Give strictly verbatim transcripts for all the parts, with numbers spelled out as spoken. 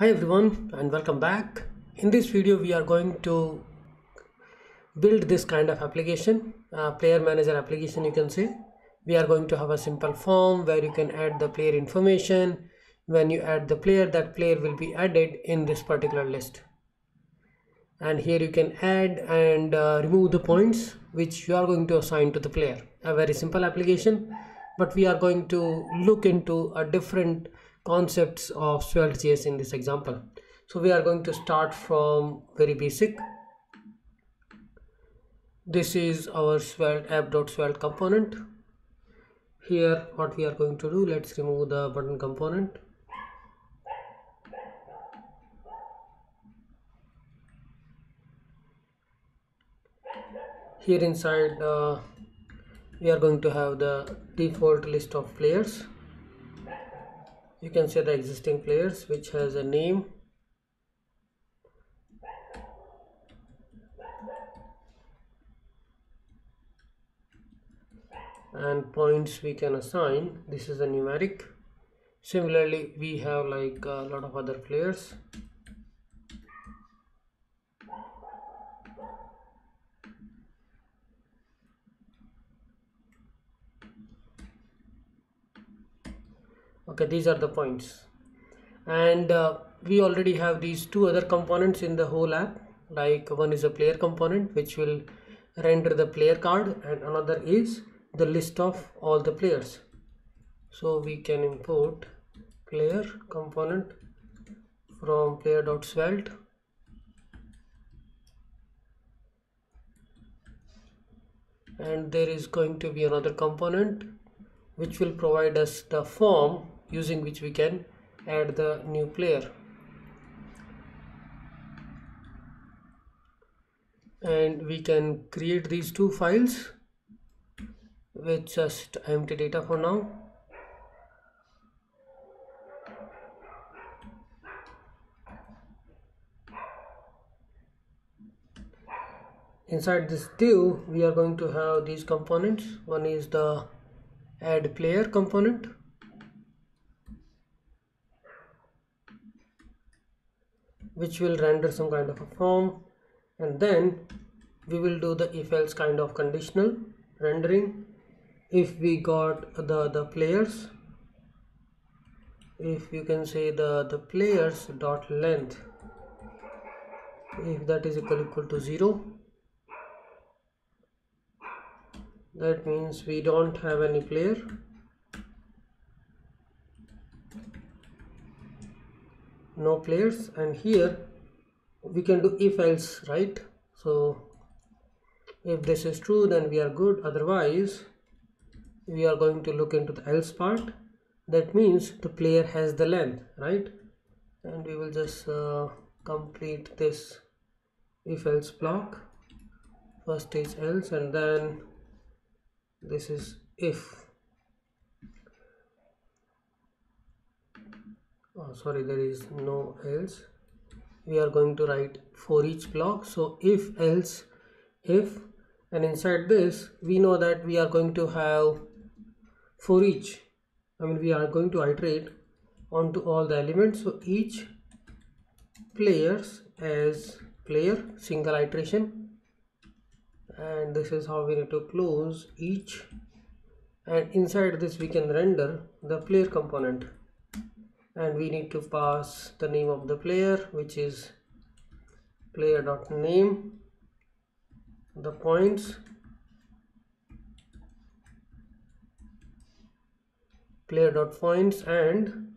Hi everyone and welcome back. In this video we are going to build this kind of application, uh, player manager application you can say. We are going to have a simple form where you can add the player information. When you add the player, that player will be added in this particular list. And here you can add and uh, remove the points which you are going to assign to the player. A very simple application, but we are going to look into a different concepts of Svelte.js in this example. So we are going to start from very basic. This is our Svelte app.svelte component. Here what we are going to do, let's remove the button component. Here inside uh, we are going to have the default list of players. You can see the existing players which has a name, and points we can assign. This is a numeric. Similarly, we have like a lot of other players. Okay, these are the points, and uh, we already have these two other components in the whole app. Like one is a player component which will render the player card, and another is the list of all the players. So we can import player component from player.svelte. And there is going to be another component which will provide us the form using which we can add the new player. And we can create these two files with just empty data for now. Inside this div, we are going to have these components. One is the add player component, which will render some kind of a form, and then we will do the if else kind of conditional rendering. If we got the the players, if you can say the the players dot length, if that is equal equal to zero, that means we don't have any player. No players. And here we can do if else, right? So if this is true, then we are good. Otherwise, we are going to look into the else part. That means the player has the length, right? And we will just uh, complete this if else block. First is else, and then this is if. Oh, sorry, there is no else. We are going to write for each block. So if else if, and inside this we know that we are going to have for each. I mean, we are going to iterate onto all the elements. So each players as player, single iteration. And this is how we need to close each, and inside this we can render the player component, and we need to pass the name of the player, which is player.name, the points, player.points, and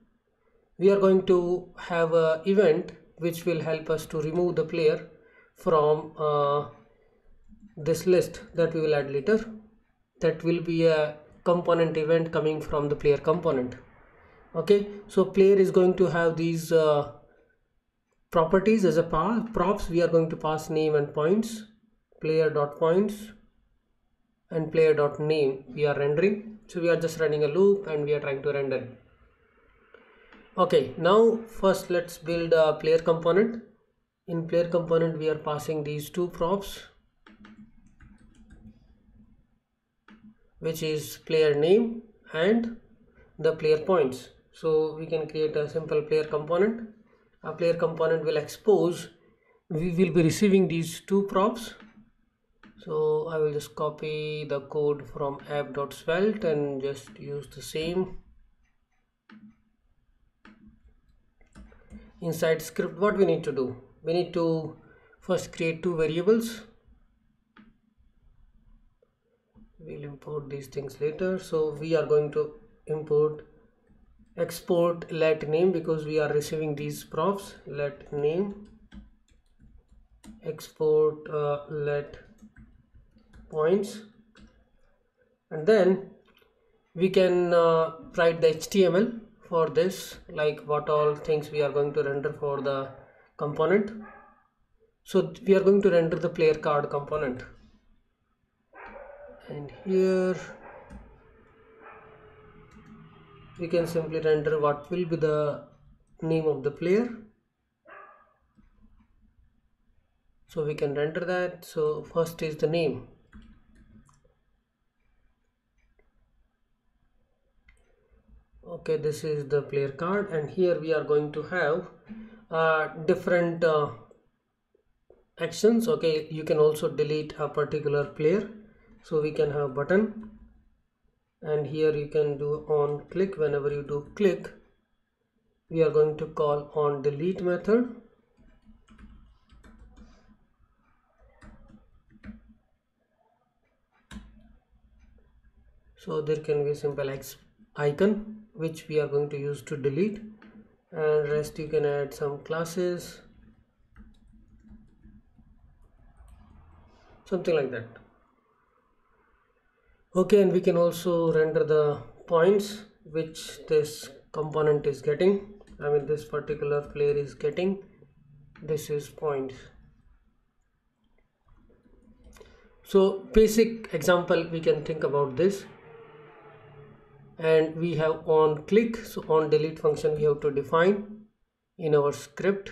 we are going to have an event which will help us to remove the player from uh, this list that we will add later. That will be a component event coming from the player component. Okay, so player is going to have these uh, properties as a props. We are going to pass name and points, player dot points and player dot name. We are rendering, so we are just running a loop and we are trying to render. Okay, now first let's build a player component. In player component we are passing these two props, which is player name and the player points. So we can create a simple player component a player component will expose, we will be receiving these two props. So I will just copy the code from app.svelte and just use the same inside script. What we need to do, we need to first create two variables. We'll import these things later. So we are going to import export let name because we are receiving these props. Let name, export uh, let points, and then we can uh, write the H T M L for this, like what all things we are going to render for the component. So we are going to render the player card component, and here we can simply render what will be the name of the player. So we can render that. So first is the name. Okay, this is the player card, and here we are going to have uh, different uh, actions. Okay, you can also delete a particular player. So we can have button, and here you can do on click. Whenever you do click, we are going to call on delete method. So there can be a simple X icon which we are going to use to delete, and rest you can add some classes, something like that. Okay, and we can also render the points which this component is getting. I mean, this particular player is getting. This is points. So basic example we can think about this. And we have on click, so on delete function we have to define in our script.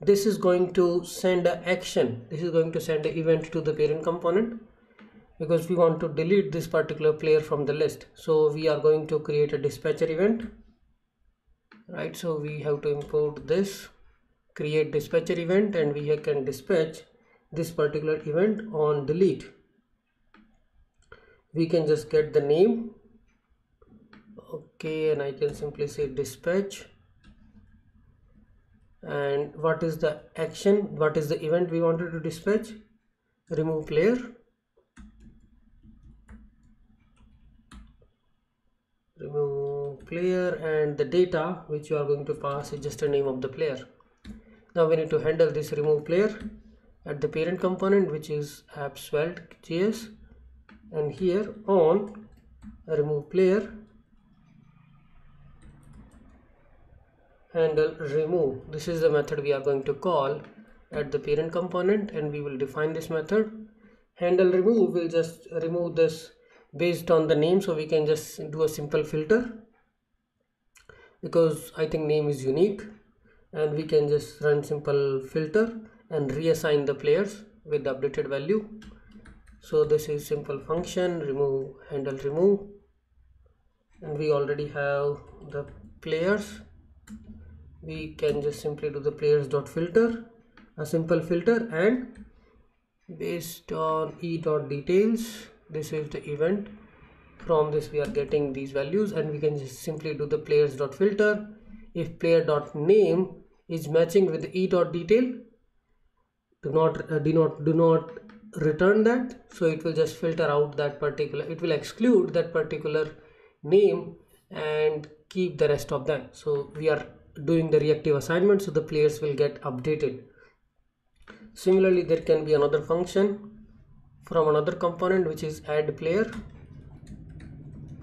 This is going to send an action, this is going to send an event to the parent component, because we want to delete this particular player from the list. So we are going to create a dispatcher event, right? So we have to import this, create dispatcher event, and we can dispatch this particular event on delete. We can just get the name. Okay, and I can simply say dispatch, and what is the action, what is the event we wanted to dispatch? Remove player, remove player, and the data which you are going to pass is just the name of the player. Now we need to handle this remove player at the parent component, which is app.svelte.js, and here on remove player, handle remove. This is the method we are going to call at the parent component, and we will define this method. Handle remove will just remove this based on the name, so we can just do a simple filter, because I think name is unique, and we can just run simple filter and reassign the players with the updated value. So this is simple function remove, handle remove, and we already have the players. We can just simply do the players dot filter, a simple filter, and based on e dot details, this is the event. From this we are getting these values, and we can just simply do the players dot filter. If player dot name is matching with the e dot detail, do not uh, do not do not return that. So it will just filter out that particular, it will exclude that particular name and keep the rest of them. So we are doing the reactive assignment, so the players will get updated. Similarly, there can be another function from another component, which is add player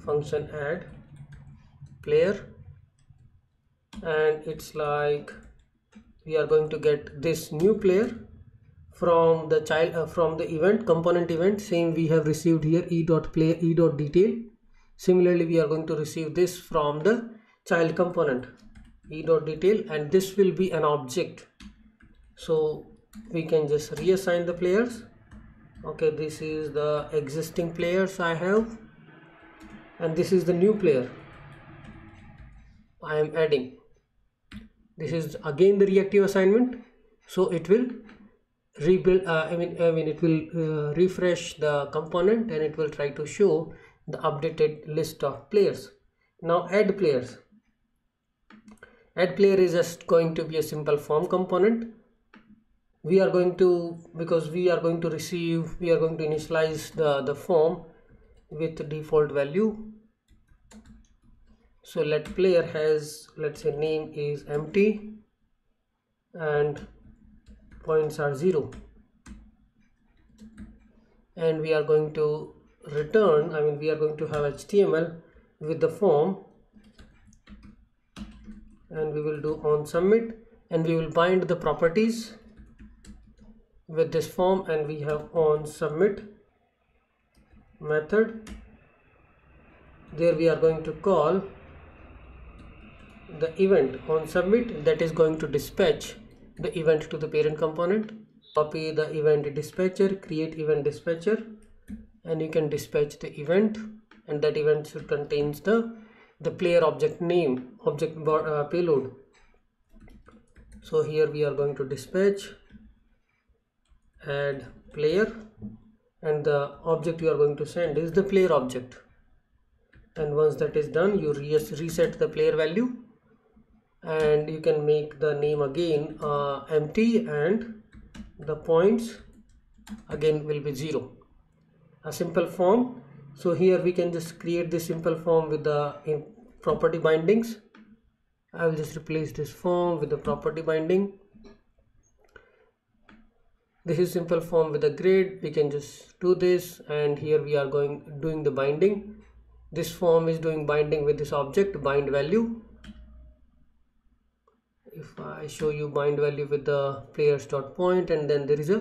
function, add player, and it's like we are going to get this new player from the child uh, from the event component event. Same we have received here e dot player e dot detail. Similarly, we are going to receive this from the child component, e dot detail, and this will be an object. So we can just reassign the players. Okay, this is the existing players I have, and this is the new player. I am adding. This is again the reactive assignment, so it will rebuild. Uh, I mean, I mean, it will uh, refresh the component and it will try to show the updated list of players. Now add players. Add player is just going to be a simple form component. We are going to because we are going to receive. We are going to initialize the the form with default value. So let player has, let's say name is empty and points are zero, and we are going to return, I mean we are going to have H T M L with the form, and we will do on submit, and we will bind the properties with this form, and we have on submit method. There we are going to call the event on submit that is going to dispatch the event to the parent component. Copy the event dispatcher, create event dispatcher, and you can dispatch the event, and that event should contains the the player object name object uh, payload. So here we are going to dispatch, add player, and the object you are going to send is the player object, and once that is done you reset the player value, and you can make the name again uh, empty, and the points again will be zero. A simple form. So here we can just create this simple form with the in property bindings. I will just replace this form with the property binding. This is simple form with a grid. We can just do this, and here we are going doing the binding. This form is doing binding with this object bind value. If I show you bind value with the players dot point, and then there is a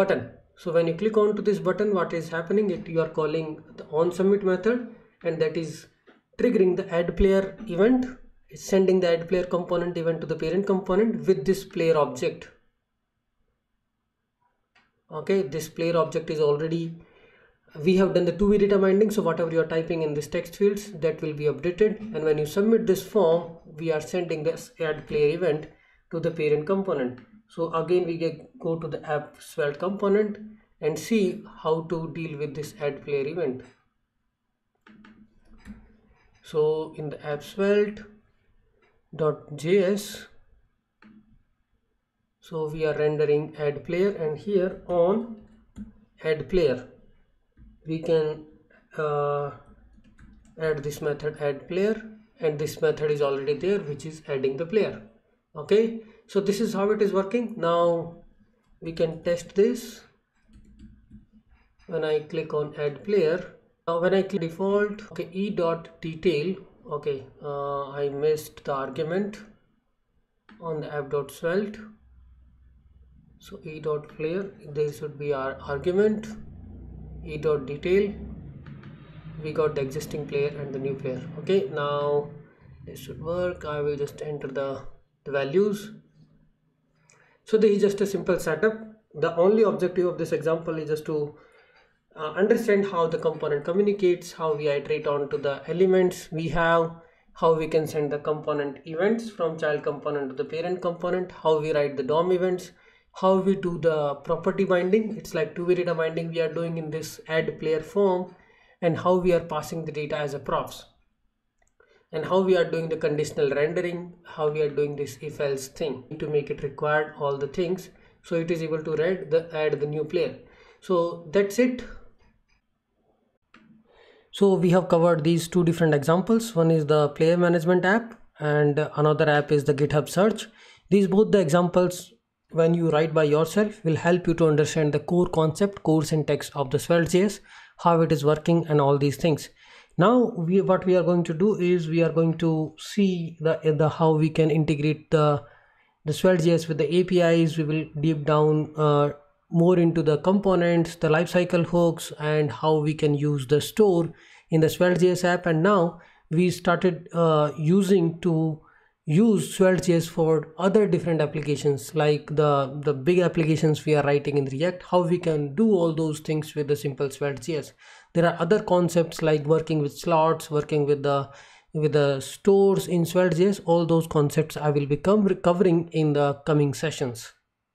button. So when you click on to this button, what is happening? It you are calling the on submit method, and that is triggering the add player event. It's sending the add player component event to the parent component with this player object. Okay, this player object is already, we have done the two V data binding, so whatever you are typing in this text fields, that will be updated, and when you submit this form, we are sending this add player event to the parent component. So again we get, go to the app Svelte component and see how to deal with this add player event. So in the app Svelte dot J S, so we are rendering add player, and here on add player we can uh, add this method add player, and this method is already there, which is adding the player. Okay, so this is how it is working. Now we can test this. When I click on add player, now when I click default, okay, e dot detail, okay, uh, I missed the argument on the app dot svelte, so e dot player, there should be our argument. E dot detail, we got the existing player and the new player. Okay, now this should work. I will just enter the, the values. So this is just a simple setup. The only objective of this example is just to uh, understand how the component communicates, how we iterate on to the elements we have, how we can send the component events from child component to the parent component, how we write the D O M events, how we do the property binding. It's like two-way data binding we are doing in this add player form, and how we are passing the data as a props, and how we are doing the conditional rendering, how we are doing this if-else thing to make it required all the things, so it is able to read the add the new player. So that's it. So we have covered these two different examples. One is the player management app, and another app is the GitHub search. These both the examples, when you write by yourself, will help you to understand the core concept, core syntax of the Svelte dot J S, how it is working, and all these things. Now we, what we are going to do is we are going to see the, the how we can integrate the, the Svelte dot J S with the A P Is. We will deep down uh, more into the components, the lifecycle hooks, and how we can use the store in the Svelte dot J S app. And now we started uh, using to use Svelte dot J S for other different applications, like the the big applications we are writing in React, how we can do all those things with the simple Svelte dot J S. There are other concepts like working with slots, working with the with the stores in Svelte.js, all those concepts I will be covering in the coming sessions.